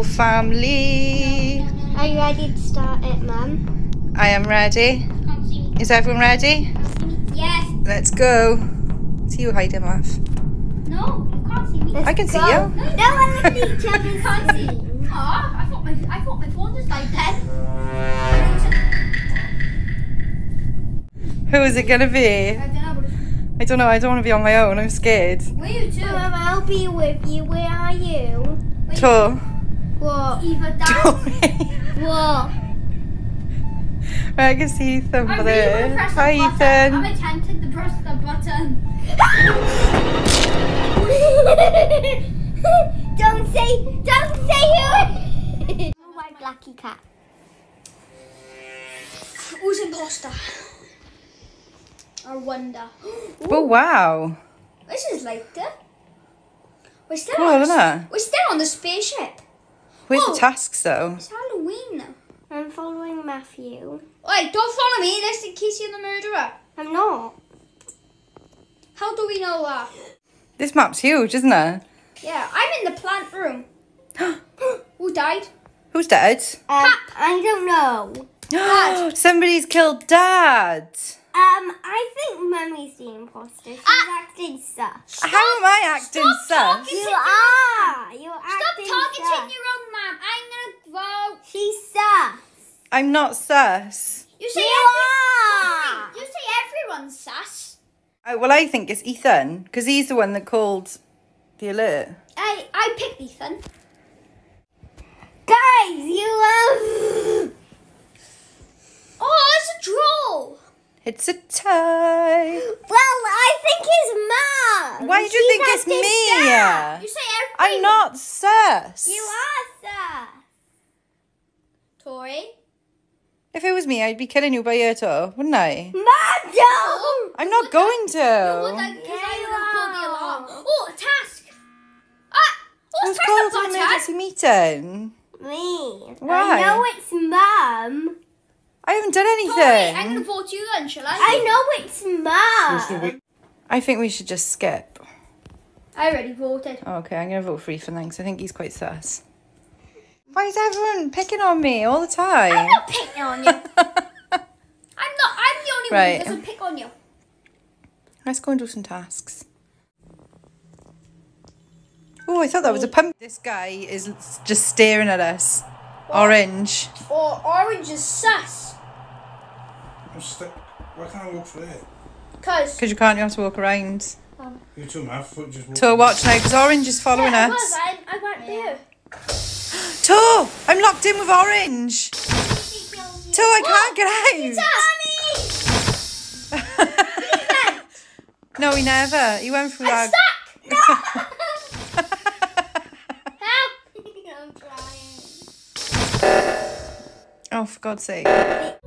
wonderful family. Are you ready to start it, Mum? I am ready. Is everyone ready? Yes. Let's go. See you hiding off. No, you can't see me. I can see you. No, I look at each other and can't see. Aww, I thought my phone just died then. Who is it going to be? I don't know, I don't want to be on my own, I'm scared. Where are you two? Mum, I'll be with you, where are you? Tall. What? Either what? Right, I can see Ethan for there. Hi Ethan. I'm attempting to press the button. Don't say who. Oh, my blacky cat. Who's imposter? I wonder. Ooh. Oh wow! This is lighter. We're still on the spaceship. Where's the tasks though? It's Halloween though. I'm following Matthew. Wait, don't follow me, lest in case you're the murderer. I'm not. How do we know that? This map's huge, isn't it? Yeah, I'm in the plant room. Who died? Who's dead? Pap. I don't know. Dad. Somebody's killed Dad. I think Mummy's the imposter. She's acting sus. How am I acting sus? You are. You're acting sus. Stop targeting your own mum. I'm gonna vote. She's sus. I'm not sus. You say everyone's sus. Oh, well, I think it's Ethan because he's the one that called the alert. I picked Ethan. Guys, you are. Oh, it's a troll. It's a tie. Well, I think it's Mum. Why do you think it's me? You say everything. I'm not sus. You are sus. Tori? If it was me, I'd be killing you by your toe, wouldn't I? Mum, don't! I'm not going to. Oh, a task. Who's called an emergency meeting? Me. Why? I know it's Mum. I haven't done anything. Sorry, I'm gonna vote you then, shall I? I know it's Mum. I think we should just skip. I already voted. Okay, I'm gonna vote for Ethan then, because I think he's quite sus. Why is everyone picking on me all the time? I'm not picking on you. I'm the only one who doesn't pick on you. Let's go and do some tasks. Oh, I thought that was a pump. This guy is just staring at us. Orange. Oh, orange is sus. Why can't I walk through it? Because you can't, you have to walk around. You too, my foot just walked. Tor, watch now, because orange is following us. I went there. Tor, I'm locked in with orange. Tor, I can't get out. No, he never. He went through that. I'm stuck. No. Oh, for God's sake.